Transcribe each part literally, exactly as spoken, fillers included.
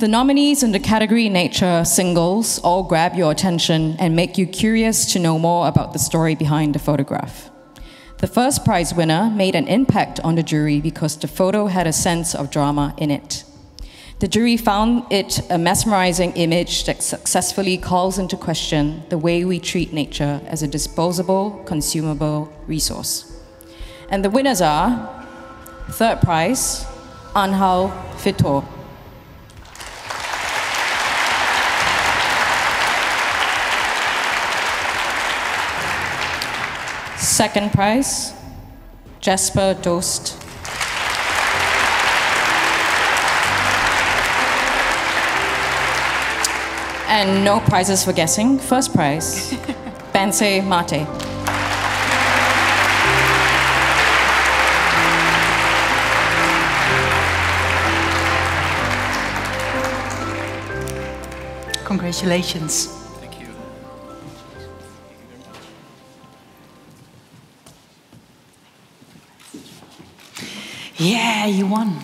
The nominees in the category Nature Singles all grab your attention and make you curious to know more about the story behind the photograph. The first prize winner made an impact on the jury because the photo had a sense of drama in it. The jury found it a mesmerizing image that successfully calls into question the way we treat nature as a disposable, consumable resource. And the winners are, third prize, Anhao Fito. Second prize, Jasper Dost. And no prizes for guessing. First prize, Banse Mate. Congratulations. Yeah, you won.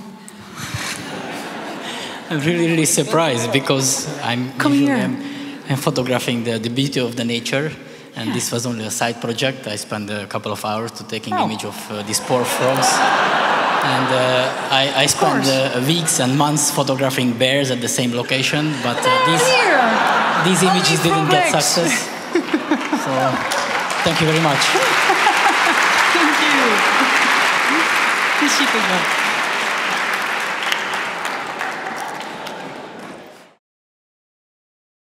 I'm really, really surprised because I'm, Come here. I'm, I'm photographing the, the beauty of the nature, and yeah. This was only a side project. I spent a couple of hours to taking oh. image of uh, these poor frogs. And uh, I, I spent uh, weeks and months photographing bears at the same location, but uh, these, these images didn't get success. So, thank you very much. Thank you. Спасибо.